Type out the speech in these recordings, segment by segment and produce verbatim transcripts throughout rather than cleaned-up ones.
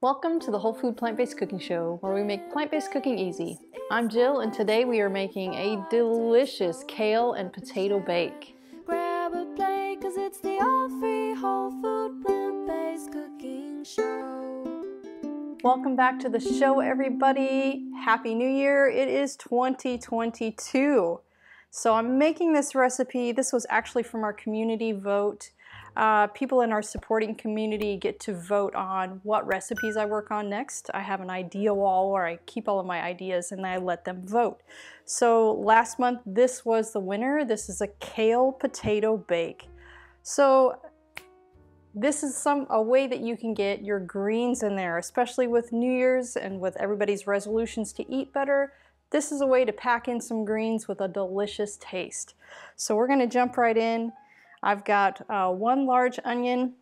Welcome to the Whole Food Plant Based Cooking Show, where we make plant-based cooking easy. I'm Jill, and today we are making a delicious kale and potato bake. Grab a plate, because it's the all-free Whole Food Plant-Based Cooking Show. Welcome back to the show, everybody. Happy New Year. It is twenty twenty-two. So I'm making this recipe. This was actually from our community vote. Uh, people in our supporting community get to vote on what recipes I work on next. I have an idea wall where I keep all of my ideas and I let them vote. So last month, this was the winner. This is a kale potato bake. So this is some a way that you can get your greens in there, especially with New Year's and with everybody's resolutions to eat better. This is a way to pack in some greens with a delicious taste. So we're gonna jump right in. I've got uh, one large onion,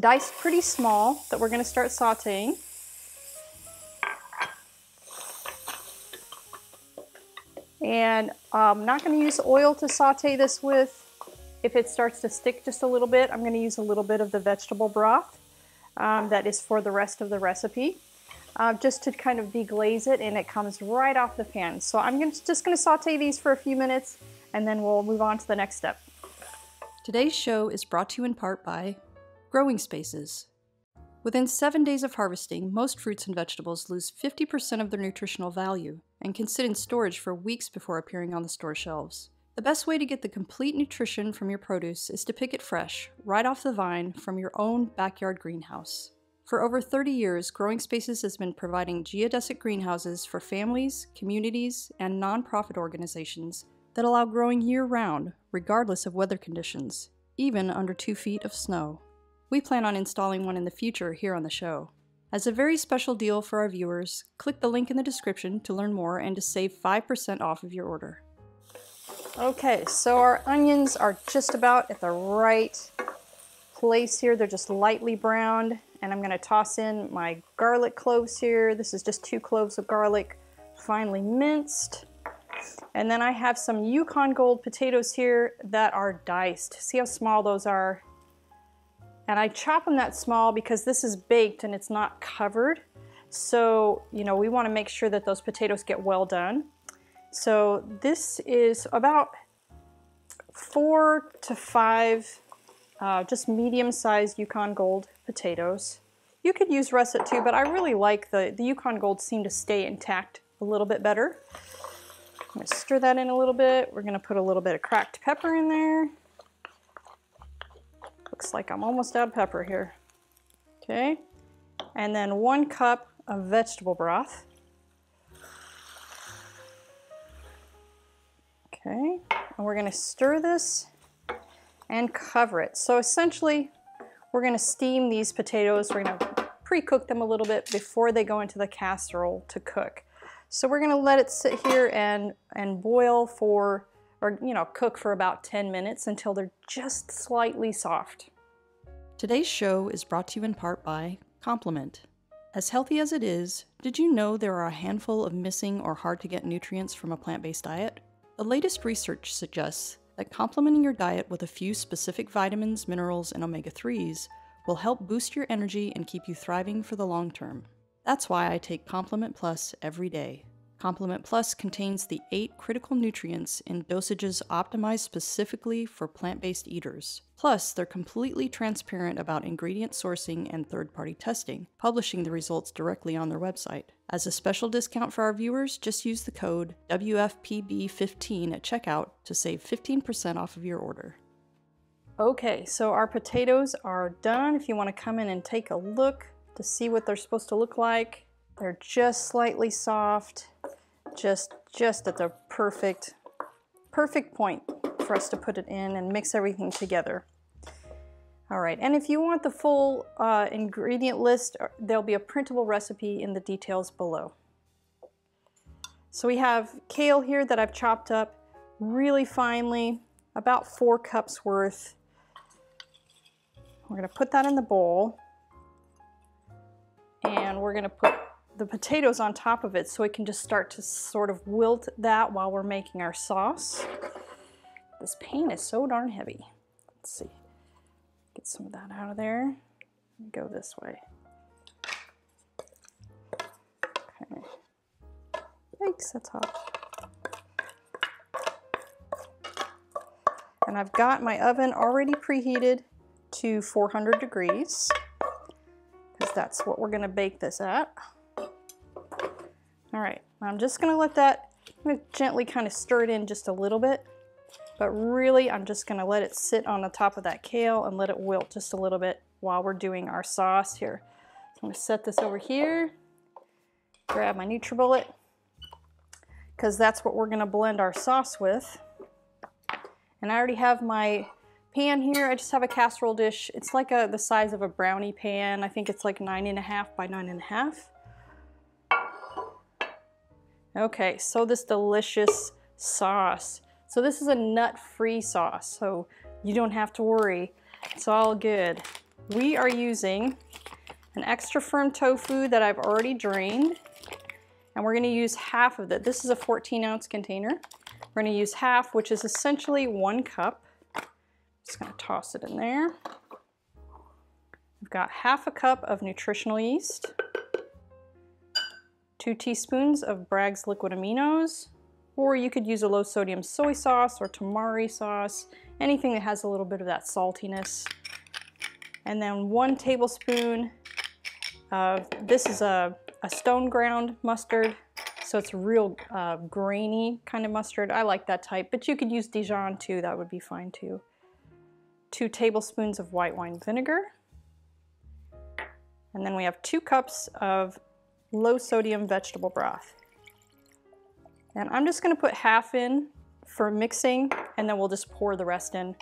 diced pretty small, that we're going to start sauteing. And I'm not going to use oil to saute this with. If it starts to stick just a little bit, I'm going to use a little bit of the vegetable broth um, that is for the rest of the recipe, uh, just to kind of deglaze it, and it comes right off the pan. So I'm gonna, just going to saute these for a few minutes, and then we'll move on to the next step. Today's show is brought to you in part by Growing Spaces. Within seven days of harvesting, most fruits and vegetables lose fifty percent of their nutritional value and can sit in storage for weeks before appearing on the store shelves. The best way to get the complete nutrition from your produce is to pick it fresh, right off the vine, from your own backyard greenhouse. For over thirty years, Growing Spaces has been providing geodesic greenhouses for families, communities, and nonprofit organizations that allow growing year-round, regardless of weather conditions, even under two feet of snow. We plan on installing one in the future here on the show. As a very special deal for our viewers, click the link in the description to learn more and to save five percent off of your order. Okay, so our onions are just about at the right place here. They're just lightly browned, and I'm gonna toss in my garlic cloves here. This is just two cloves of garlic, finely minced. And then I have some Yukon Gold potatoes here that are diced. See how small those are? And I chop them that small because this is baked and it's not covered. So, you know, we want to make sure that those potatoes get well done. So this is about four to five uh, just medium-sized Yukon Gold potatoes. You could use russet too, but I really like the, the Yukon Gold seem to stay intact a little bit better. I'm going to stir that in a little bit. We're going to put a little bit of cracked pepper in there. Looks like I'm almost out of pepper here. Okay. And then one cup of vegetable broth. Okay. And we're going to stir this and cover it. So essentially, we're going to steam these potatoes. We're going to pre-cook them a little bit before they go into the casserole to cook. So we're gonna let it sit here and, and boil for, or you know, cook for about ten minutes until they're just slightly soft. Today's show is brought to you in part by Complement. As healthy as it is, did you know there are a handful of missing or hard to get nutrients from a plant-based diet? The latest research suggests that complementing your diet with a few specific vitamins, minerals, and omega threes will help boost your energy and keep you thriving for the long term. That's why I take Complement Plus every day. Complement Plus contains the eight critical nutrients in dosages optimized specifically for plant-based eaters. Plus, they're completely transparent about ingredient sourcing and third-party testing, publishing the results directly on their website. As a special discount for our viewers, just use the code W F P B fifteen at checkout to save fifteen percent off of your order. Okay, so our potatoes are done. If you want to come in and take a look to see what they're supposed to look like. They're just slightly soft, just, just at the perfect, perfect point for us to put it in and mix everything together. All right, and if you want the full uh, ingredient list, there'll be a printable recipe in the details below. So we have kale here that I've chopped up really finely, about four cups worth. We're gonna put that in the bowl. And we're gonna put the potatoes on top of it so it can just start to sort of wilt that while we're making our sauce. This pan is so darn heavy. Let's see, get some of that out of there. Go this way. weeks, that's all. And I've got my oven already preheated to four hundred degrees, because that's what we're gonna bake this at. All right, I'm just gonna let that, I'm gonna gently kind of stir it in just a little bit, but really I'm just gonna let it sit on the top of that kale and let it wilt just a little bit while we're doing our sauce here. So I'm gonna set this over here, grab my Nutribullet, because that's what we're gonna blend our sauce with. And I already have my pan here. I just have a casserole dish. It's like a, the size of a brownie pan. I think it's like nine and a half by nine and a half. Okay, so this delicious sauce. So this is a nut-free sauce, so you don't have to worry. It's all good. We are using an extra firm tofu that I've already drained, and we're gonna use half of it. This is a fourteen ounce container. We're gonna use half, which is essentially one cup. Just gonna toss it in there. We've got half a cup of nutritional yeast, two teaspoons of Bragg's liquid aminos, or you could use a low sodium soy sauce or tamari sauce, anything that has a little bit of that saltiness. And then one tablespoon of, this is a, a stone ground mustard, so it's real uh, grainy kind of mustard. I like that type, but you could use Dijon too, that would be fine too. Two tablespoons of white wine vinegar. And then we have two cups of low sodium vegetable broth. And I'm just gonna put half in for mixing, and then we'll just pour the rest in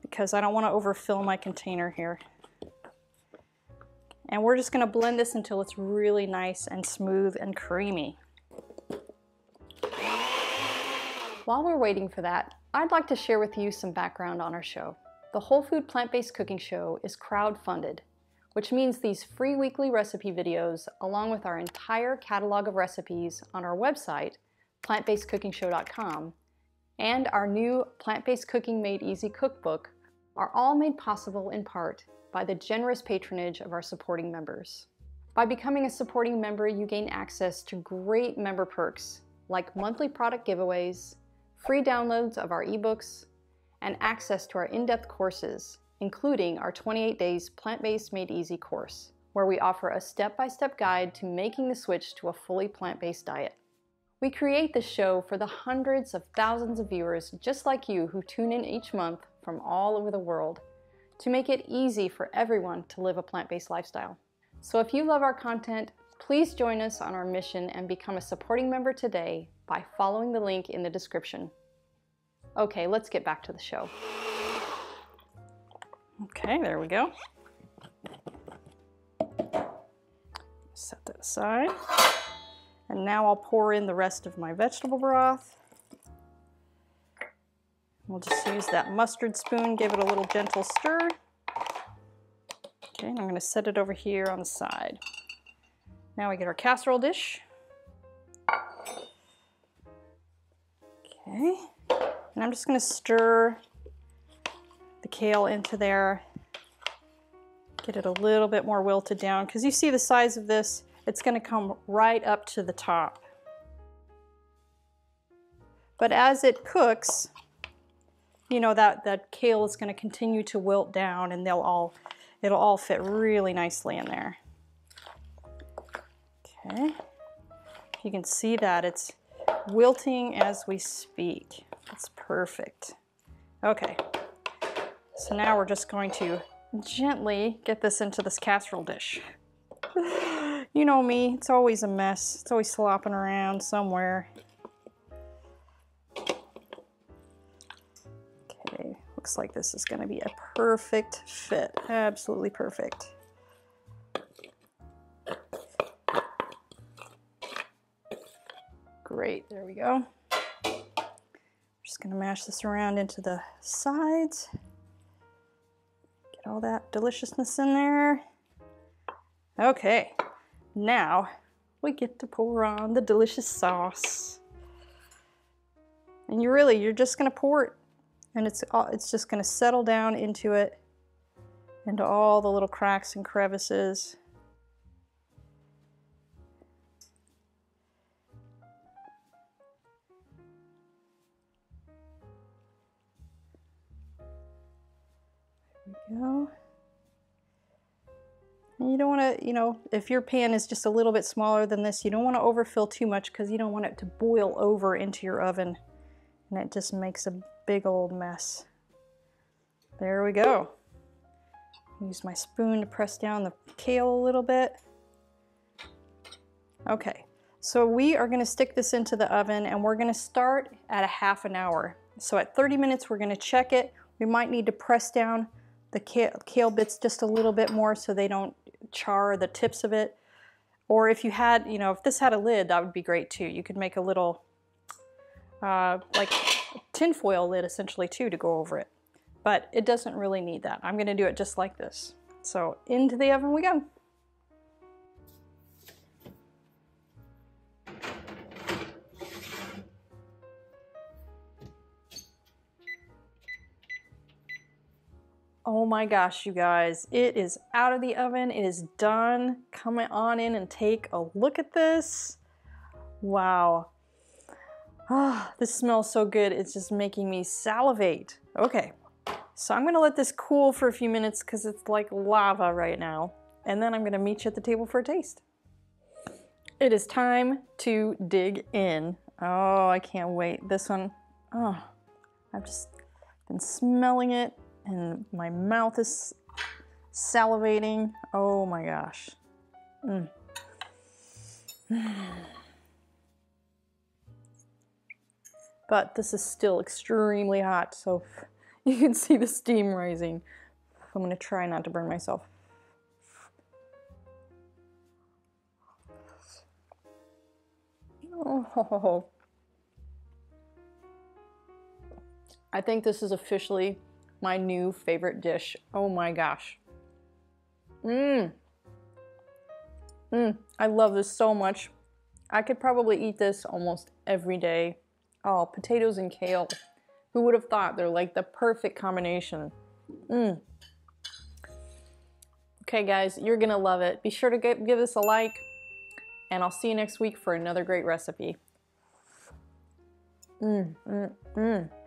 because I don't wanna overfill my container here. And we're just gonna blend this until it's really nice and smooth and creamy. While we're waiting for that, I'd like to share with you some background on our show. The Whole Food Plant Based Cooking Show is crowdfunded, which means these free weekly recipe videos, along with our entire catalog of recipes on our website, plant based cooking show dot com, and our new Plant Based Cooking Made Easy cookbook, are all made possible in part by the generous patronage of our supporting members. By becoming a supporting member, you gain access to great member perks like monthly product giveaways, free downloads of our ebooks, and access to our in-depth courses, including our twenty-eight days Plant-Based Made Easy course, where we offer a step-by-step guide to making the switch to a fully plant-based diet. We create this show for the hundreds of thousands of viewers just like you who tune in each month from all over the world, to make it easy for everyone to live a plant-based lifestyle. So if you love our content, please join us on our mission and become a supporting member today by following the link in the description. Okay, let's get back to the show. Okay, there we go. Set that aside. And now I'll pour in the rest of my vegetable broth. We'll just use that mustard spoon, give it a little gentle stir. Okay, and I'm gonna set it over here on the side. Now we get our casserole dish. Okay, and I'm just gonna stir the kale into there, get it a little bit more wilted down, because you see the size of this, it's gonna come right up to the top. But as it cooks, you know, that, that kale is gonna continue to wilt down and they'll all, it'll all fit really nicely in there. Okay, you can see that it's wilting as we speak. It's perfect. Okay, so now we're just going to gently get this into this casserole dish. You know me, it's always a mess. It's always slopping around somewhere. Looks like this is going to be a perfect fit, absolutely perfect. Great, there we go. I'm just going to mash this around into the sides. Get all that deliciousness in there. Okay, now we get to pour on the delicious sauce. And you really, you're just going to pour it, and it's, it's just gonna settle down into it, into all the little cracks and crevices. go. And you don't want to, you know, if your pan is just a little bit smaller than this, you don't want to overfill too much because you don't want it to boil over into your oven. And it just makes a big old mess. There we go. Use my spoon to press down the kale a little bit. Okay, so we are going to stick this into the oven and we're going to start at a half an hour. So at thirty minutes, we're going to check it. We might need to press down the kale, kale bits just a little bit more so they don't char the tips of it. Or if you had, you know, if this had a lid, that would be great too. You could make a little, uh, like tin foil lid essentially too to go over it. But it doesn't really need that. I'm gonna do it just like this. So into the oven we go. Oh my gosh, you guys, it is out of the oven, it is done. Come on in and take a look at this. Wow. Ah, this smells so good, it's just making me salivate. Okay. So I'm gonna let this cool for a few minutes because it's like lava right now. And then I'm gonna meet you at the table for a taste. It is time to dig in. Oh, I can't wait. This one, oh, I've just been smelling it and my mouth is salivating. Oh my gosh. Mm. But this is still extremely hot, so you can see the steam rising. I'm gonna try not to burn myself. Oh. I think this is officially my new favorite dish. Oh my gosh. Mmm. Mmm, I love this so much. I could probably eat this almost every day. Oh, potatoes and kale. Who would have thought? They're like the perfect combination. Mm. Okay guys, you're gonna love it. Be sure to give this a like and I'll see you next week for another great recipe. Mm, mm, mm.